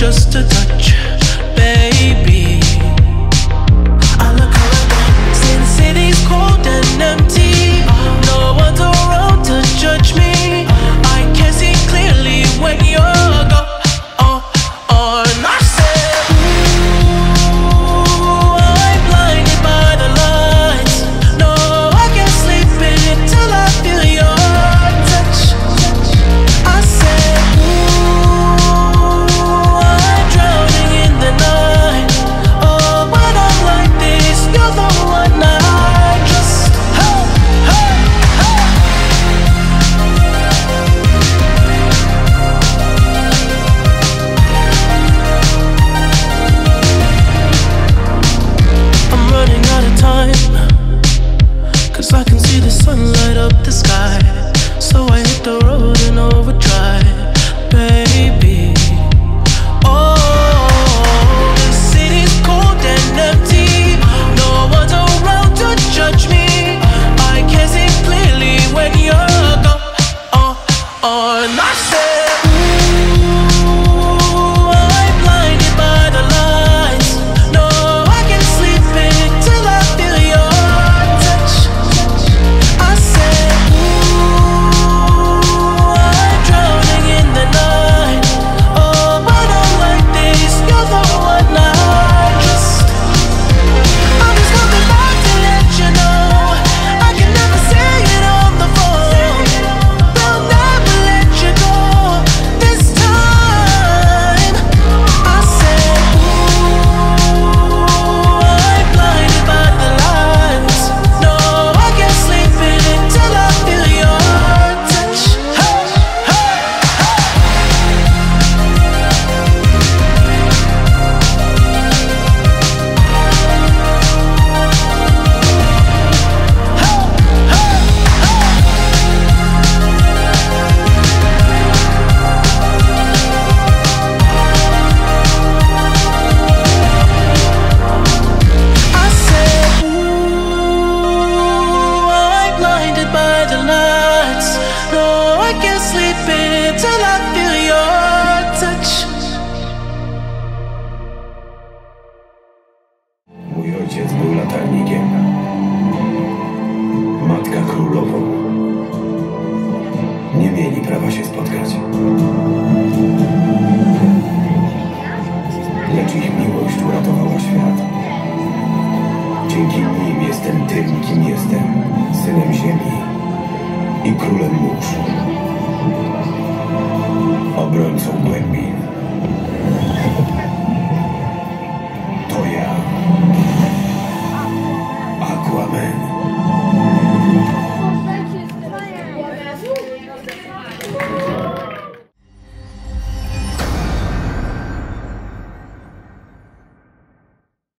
just a touch, baby. I look around, since city's cold and empty, no one's around to judge me. I can see clearly when you're gone. Jestem tym, kim jestem, synem ziemi i królem mórz.